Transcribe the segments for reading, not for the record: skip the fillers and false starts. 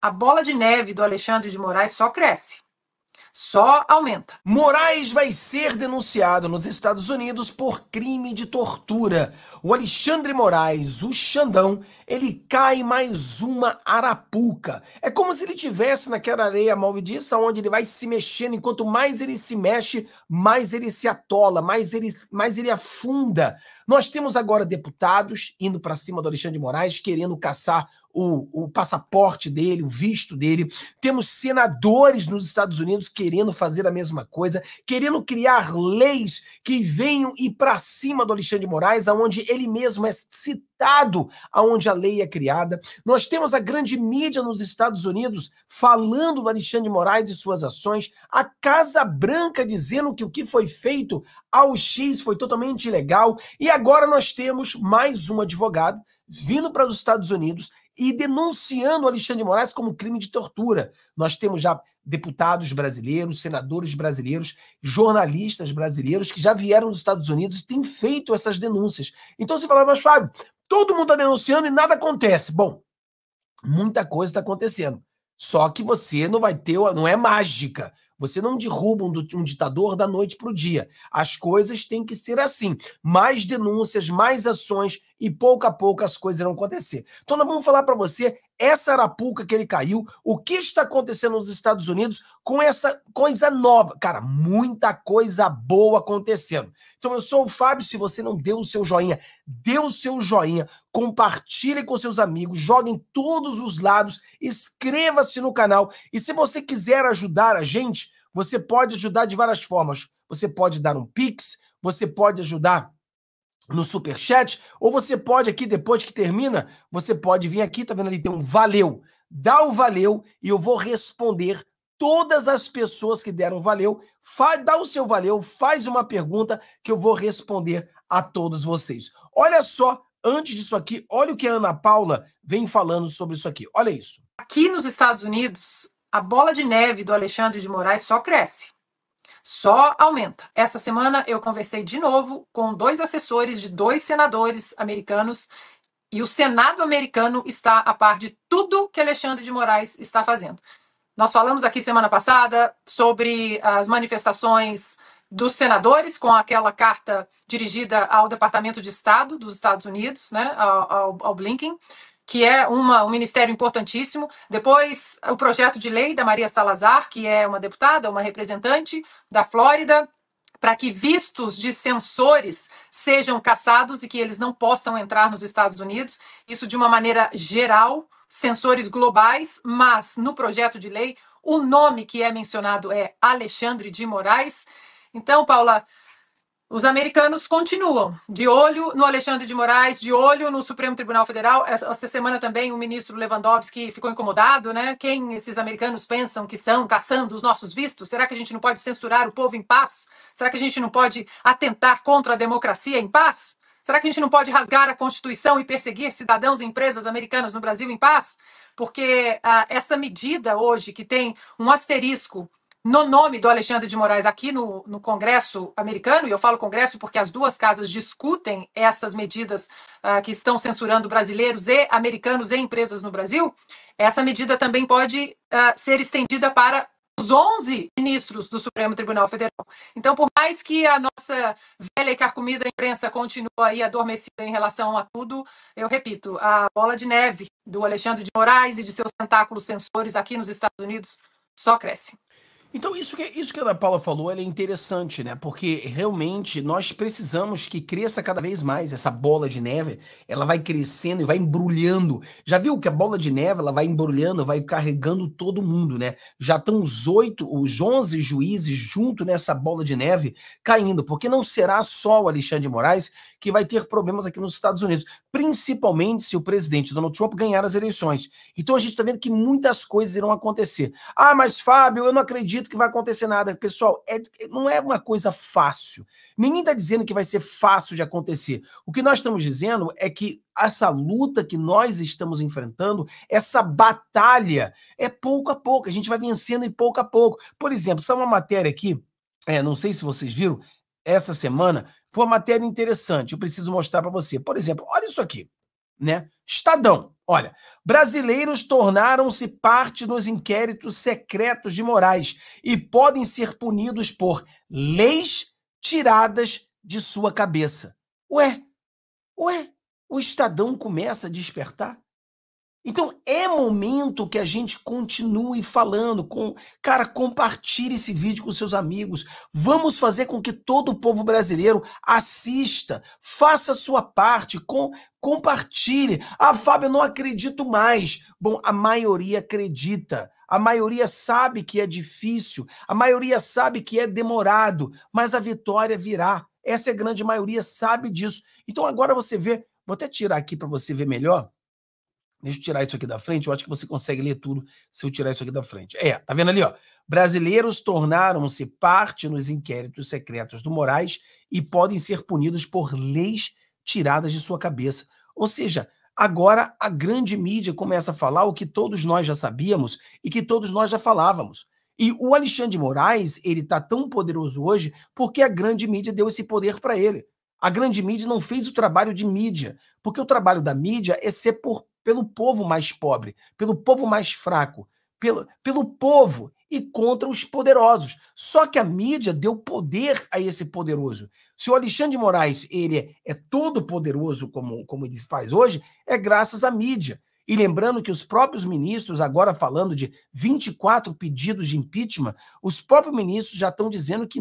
a bola de neve do Alexandre de Moraes só cresce. Só aumenta. Moraes vai ser denunciado nos Estados Unidos por crime de tortura. O Alexandre Moraes, o Xandão, ele cai mais uma arapuca. É como se ele estivesse naquela areia maldiça onde ele vai se mexendo. Enquanto mais ele se mexe, mais ele se atola, mais ele afunda. Nós temos agora deputados indo para cima do Alexandre Moraes, querendo caçar o passaporte dele, o visto dele. Temos senadores nos Estados Unidos querendo fazer a mesma coisa, querendo criar leis que venham ir para cima do Alexandre de Moraes, aonde ele mesmo é citado, aonde a lei é criada. Nós temos a grande mídia nos Estados Unidos falando do Alexandre de Moraes e suas ações, a Casa Branca dizendo que o que foi feito ao X foi totalmente ilegal, e agora nós temos mais um advogado vindo para os Estados Unidos e denunciando o Alexandre de Moraes como crime de tortura. Nós temos já deputados brasileiros, senadores brasileiros, jornalistas brasileiros que já vieram dos Estados Unidos e têm feito essas denúncias. Então você fala, mas Fábio, todo mundo está denunciando e nada acontece. Bom, muita coisa está acontecendo, só que você não vai ter, não é mágica. Você não derruba um ditador da noite para o dia. As coisas têm que ser assim. Mais denúncias, mais ações e pouco a pouco as coisas irão acontecer. Então nós vamos falar para você essa arapuca que ele caiu, o que está acontecendo nos Estados Unidos com essa coisa nova. Cara, muita coisa boa acontecendo. Então eu sou o Fábio, se você não deu o seu joinha, dê o seu joinha, compartilhe com seus amigos, jogue em todos os lados, inscreva-se no canal e se você quiser ajudar a gente, você pode ajudar de várias formas. Você pode dar um pix, você pode ajudar no superchat, ou você pode aqui, depois que termina, você pode vir aqui, tá vendo ali, tem um valeu. Dá o valeu e eu vou responder todas as pessoas que deram valeu. Dá o seu valeu, faz uma pergunta que eu vou responder a todos vocês. Olha só, antes disso aqui, olha o que a Ana Paula vem falando sobre isso aqui. Olha isso. Aqui nos Estados Unidos, a bola de neve do Alexandre de Moraes só cresce. Só aumenta. Essa semana eu conversei de novo com dois assessores de dois senadores americanos e o Senado americano está a par de tudo que Alexandre de Moraes está fazendo. Nós falamos aqui semana passada sobre as manifestações dos senadores com aquela carta dirigida ao Departamento de Estado dos Estados Unidos, né, ao Blinken, que é um ministério importantíssimo. Depois, o projeto de lei da Maria Salazar, que é uma deputada, uma representante da Flórida, para que vistos de censores sejam cassados e que eles não possam entrar nos Estados Unidos. Isso de uma maneira geral, censores globais, mas no projeto de lei, o nome que é mencionado é Alexandre de Moraes. Então, Paula, os americanos continuam de olho no Alexandre de Moraes, de olho no Supremo Tribunal Federal. Essa semana também o ministro Lewandowski ficou incomodado, né? Quem esses americanos pensam que são caçando os nossos vistos? Será que a gente não pode censurar o povo em paz? Será que a gente não pode atentar contra a democracia em paz? Será que a gente não pode rasgar a Constituição e perseguir cidadãos e empresas americanas no Brasil em paz? Porque essa medida hoje que tem um asterisco no nome do Alexandre de Moraes aqui no Congresso americano, e eu falo Congresso porque as duas casas discutem essas medidas que estão censurando brasileiros e americanos e empresas no Brasil, essa medida também pode ser estendida para os 11 ministros do Supremo Tribunal Federal. Então, por mais que a nossa velha e carcomida imprensa continua aí adormecida em relação a tudo, eu repito, a bola de neve do Alexandre de Moraes e de seus tentáculos censores aqui nos Estados Unidos só cresce. Então, isso que a Ana Paula falou, ela é interessante, né? Porque realmente nós precisamos que cresça cada vez mais essa bola de neve. Ela vai crescendo e vai embrulhando. Já viu que a bola de neve, ela vai embrulhando, vai carregando todo mundo, né? Já estão os 11 juízes junto nessa bola de neve caindo, porque não será só o Alexandre de Moraes que vai ter problemas aqui nos Estados Unidos, principalmente se o presidente Donald Trump ganhar as eleições. Então a gente está vendo que muitas coisas irão acontecer. Ah, mas Fábio, eu não acredito que vai acontecer nada. Pessoal, não é uma coisa fácil. Ninguém está dizendo que vai ser fácil de acontecer. O que nós estamos dizendo é que essa luta que nós estamos enfrentando, essa batalha, é pouco a pouco. A gente vai vencendo e pouco a pouco. Por exemplo, só uma matéria aqui, não sei se vocês viram, essa semana foi uma matéria interessante, eu preciso mostrar para você. Por exemplo, olha isso aqui, né? Estadão, Olha, brasileiros tornaram-se parte nos inquéritos secretos de Moraes e podem ser punidos por leis tiradas de sua cabeça. Ué, o Estadão começa a despertar? Então é momento que a gente continue falando. Cara, compartilhe esse vídeo com seus amigos. Vamos fazer com que todo o povo brasileiro assista, faça a sua parte, compartilhe. Ah, Fábio, eu não acredito mais. Bom, a maioria acredita. A maioria sabe que é difícil. A maioria sabe que é demorado. Mas a vitória virá. Essa grande maioria sabe disso. Então agora você vê... Vou até tirar aqui para você ver melhor. Deixa eu tirar isso aqui da frente, eu acho que você consegue ler tudo se eu tirar isso aqui da frente. É, tá vendo ali, ó? Brasileiros tornaram-se parte nos inquéritos secretos do Moraes e podem ser punidos por leis tiradas de sua cabeça. Ou seja, agora a grande mídia começa a falar o que todos nós já sabíamos e que todos nós já falávamos. E o Alexandre de Moraes, ele tá tão poderoso hoje porque a grande mídia deu esse poder para ele. A grande mídia não fez o trabalho de mídia, porque o trabalho da mídia é ser pelo povo mais pobre, pelo povo mais fraco, pelo povo e contra os poderosos. Só que a mídia deu poder a esse poderoso. Se o Alexandre de Moraes ele é todo poderoso, como ele faz hoje, é graças à mídia. E lembrando que os próprios ministros, agora falando de 24 pedidos de impeachment, os próprios ministros já estão dizendo que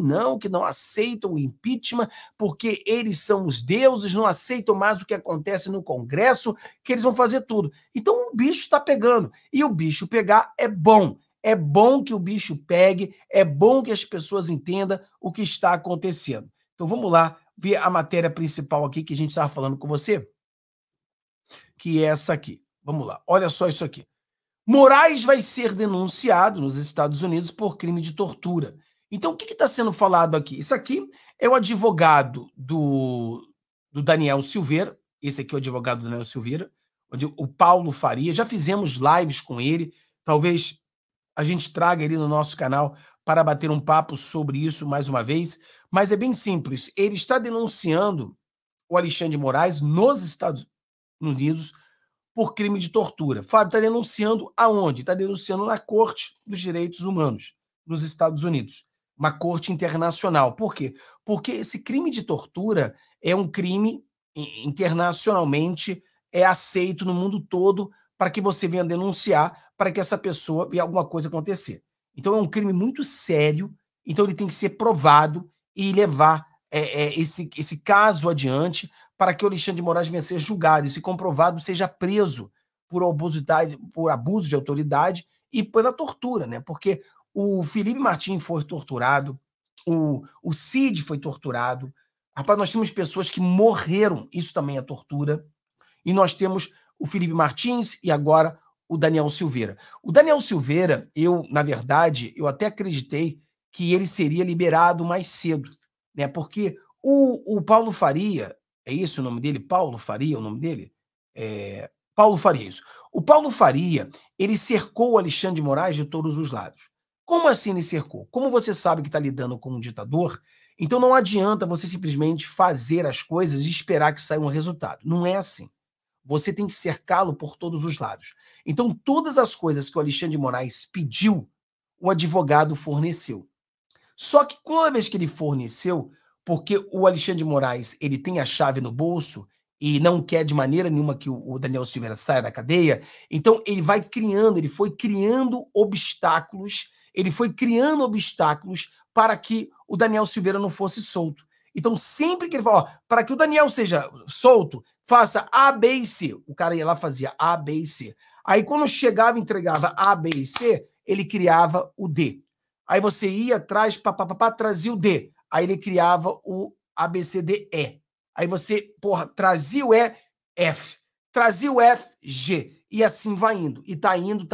não aceitam o impeachment, porque eles são os deuses, não aceitam mais o que acontece no Congresso, que eles vão fazer tudo. Então o bicho está pegando, e o bicho pegar é bom. É bom que o bicho pegue, é bom que as pessoas entendam o que está acontecendo. Então vamos lá ver a matéria principal aqui que a gente estava falando com você, que é essa aqui. Vamos lá, olha só isso aqui. Moraes vai ser denunciado nos Estados Unidos por crime de tortura. Então, o que está sendo falado aqui? Isso aqui é o advogado do Daniel Silveira. Esse aqui é o advogado do Daniel Silveira, o Paulo Faria. Já fizemos lives com ele. Talvez a gente traga ele no nosso canal para bater um papo sobre isso mais uma vez. Mas é bem simples. Ele está denunciando o Alexandre de Moraes nos Estados Unidos por crime de tortura. Fábio, está denunciando aonde? Está denunciando na Corte dos Direitos Humanos, nos Estados Unidos. Uma corte internacional. Por quê? Porque esse crime de tortura é um crime internacionalmente aceito no mundo todo para que você venha denunciar, para que essa pessoa veja alguma coisa acontecer. Então é um crime muito sério, então ele tem que ser provado e levar esse caso adiante para que o Alexandre de Moraes venha ser julgado e, se comprovado, seja preso por abuso de autoridade e pela tortura, né? Porque o Felipe Martins foi torturado, o Cid foi torturado. Rapaz, nós temos pessoas que morreram, isso também é tortura. E nós temos o Felipe Martins e agora o Daniel Silveira. O Daniel Silveira, na verdade, eu até acreditei que ele seria liberado mais cedo, né? Porque o Paulo Faria... É isso o nome dele? Paulo Faria, o nome dele? Paulo Faria, isso. O Paulo Faria, ele cercou o Alexandre de Moraes de todos os lados. Como assim ele cercou? Como você sabe que está lidando com um ditador, então não adianta você simplesmente fazer as coisas e esperar que saia um resultado. Não é assim. Você tem que cercá-lo por todos os lados. Então todas as coisas que o Alexandre de Moraes pediu, o advogado forneceu. Só que uma vez que ele forneceu... Porque o Alexandre de Moraes ele tem a chave no bolso e não quer de maneira nenhuma que o Daniel Silveira saia da cadeia, então ele foi criando obstáculos, para que o Daniel Silveira não fosse solto. Então sempre que ele fala, ó, para que o Daniel seja solto, faça A, B e C. O cara ia lá fazia A, B e C. Aí quando chegava e entregava A, B e C, ele criava o D. Aí você ia atrás, trazia o D. Aí ele criava o ABCDE. Aí você, trazia o E, F. Trazia o F, G. E assim vai indo. E tá indo.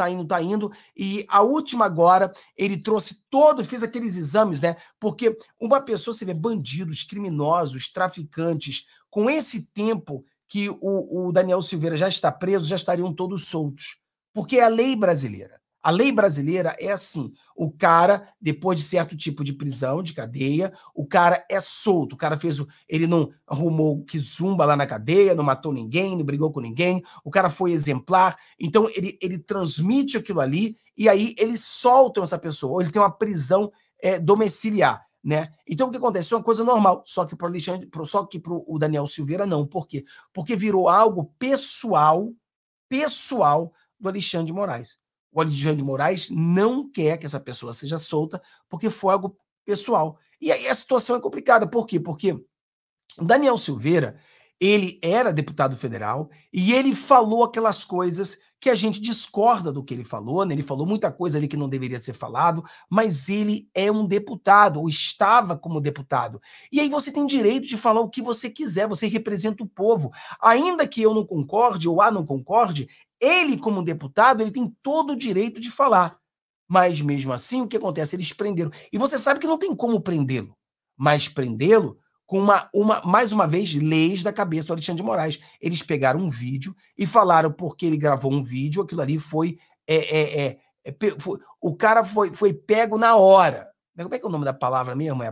E a última agora, ele trouxe fez aqueles exames, né? Porque uma pessoa, você vê bandidos, criminosos, traficantes, com esse tempo que o Daniel Silveira já está preso, já estariam todos soltos. Porque é a lei brasileira. A lei brasileira é assim, o cara, depois de certo tipo de prisão, de cadeia, o cara é solto, o cara fez, ele não arrumou que zumba lá na cadeia, não matou ninguém, não brigou com ninguém, o cara foi exemplar, então ele transmite aquilo ali e aí eles soltam essa pessoa, ou ele tem uma prisão domiciliar, né? Então o que acontece? É uma coisa normal, só que para o Daniel Silveira não, por quê? Porque virou algo pessoal do Alexandre de Moraes. O Alexandre de Moraes não quer que essa pessoa seja solta porque foi algo pessoal. E aí a situação é complicada. Por quê? Porque o Daniel Silveira, ele era deputado federal e ele falou aquelas coisas que a gente discorda do que ele falou, né? Ele falou muita coisa ali que não deveria ser falado, mas ele é um deputado, ou estava como deputado. E aí você tem direito de falar o que você quiser, você representa o povo. Ainda que eu não concorde ou a não concorde, ele, como deputado, ele tem todo o direito de falar. Mas, mesmo assim, o que acontece? Eles prenderam. E você sabe que não tem como prendê-lo. Mas prendê-lo com, mais uma vez, leis da cabeça do Alexandre de Moraes. Eles pegaram um vídeo e falaram porque ele gravou um vídeo, aquilo ali foi... o cara foi pego na hora. Como é que é o nome da palavra mesmo?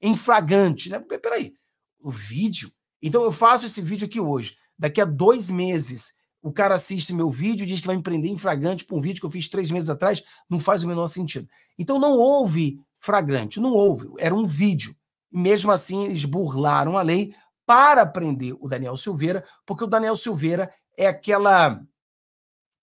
Em flagrante, né? Peraí. O vídeo? Então, eu faço esse vídeo aqui hoje. Daqui a 2 meses... O cara assiste meu vídeo e diz que vai me prender em flagrante por um vídeo que eu fiz 3 meses atrás, não faz o menor sentido. Então não houve flagrante, não houve, era um vídeo. Mesmo assim, eles burlaram a lei para prender o Daniel Silveira, porque o Daniel Silveira é aquela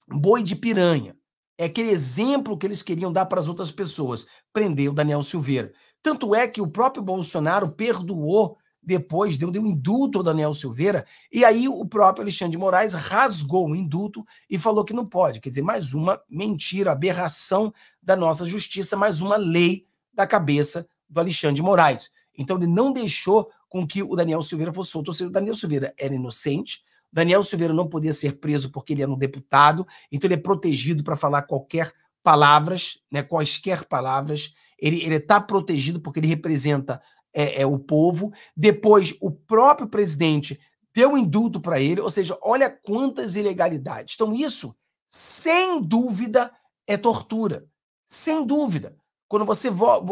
boi de piranha, é aquele exemplo que eles queriam dar para as outras pessoas, prender o Daniel Silveira. Tanto é que o próprio Bolsonaro perdoou depois, deu um indulto ao Daniel Silveira, e aí o próprio Alexandre de Moraes rasgou o indulto e falou que não pode. Quer dizer, mais uma mentira, aberração da nossa justiça, mais uma lei da cabeça do Alexandre de Moraes. Então ele não deixou com que o Daniel Silveira fosse solto, ou seja, o Daniel Silveira era inocente, o Daniel Silveira não podia ser preso porque ele era um deputado, então ele é protegido para falar quaisquer palavras, ele está protegido porque ele representa o povo. Depois, o próprio presidente deu indulto para ele, ou seja, olha quantas ilegalidades. Então, isso, sem dúvida, é tortura. Sem dúvida. Quando você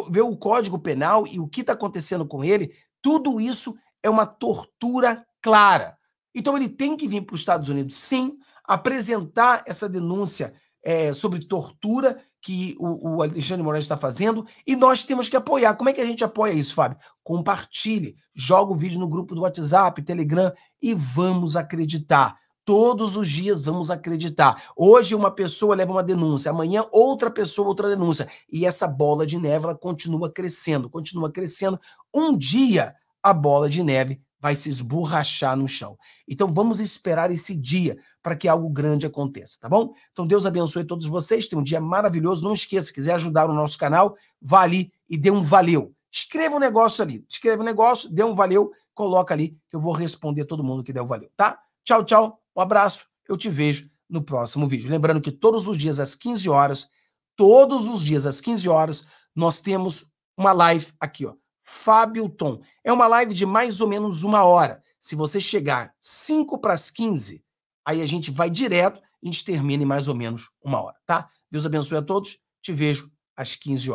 vê o Código Penal e o que está acontecendo com ele, tudo isso é uma tortura clara. Então, ele tem que vir para os Estados Unidos, sim, apresentar essa denúncia sobre tortura que o Alexandre de Moraes está fazendo, e nós temos que apoiar. Como é que a gente apoia isso, Fábio? Compartilhe, joga o vídeo no grupo do WhatsApp, Telegram, e vamos acreditar. Todos os dias vamos acreditar. Hoje uma pessoa leva uma denúncia, amanhã outra pessoa, outra denúncia. E essa bola de neve, ela continua crescendo. Um dia a bola de neve vai se esborrachar no chão. Então vamos esperar esse dia para que algo grande aconteça, tá bom? Então Deus abençoe todos vocês, tenha um dia maravilhoso, não esqueça, se quiser ajudar o nosso canal, vá ali e dê um valeu. Escreva um negócio ali, dê um valeu, coloca ali, que eu vou responder todo mundo que der o valeu, tá? Tchau, tchau, um abraço, eu te vejo no próximo vídeo. Lembrando que todos os dias às 15 horas, nós temos uma live aqui, ó. Fábio Tom. É uma live de mais ou menos 1 hora. Se você chegar 5 para as 15, aí a gente vai direto e a gente termina em mais ou menos 1 hora, tá? Deus abençoe a todos. Te vejo às 15 horas.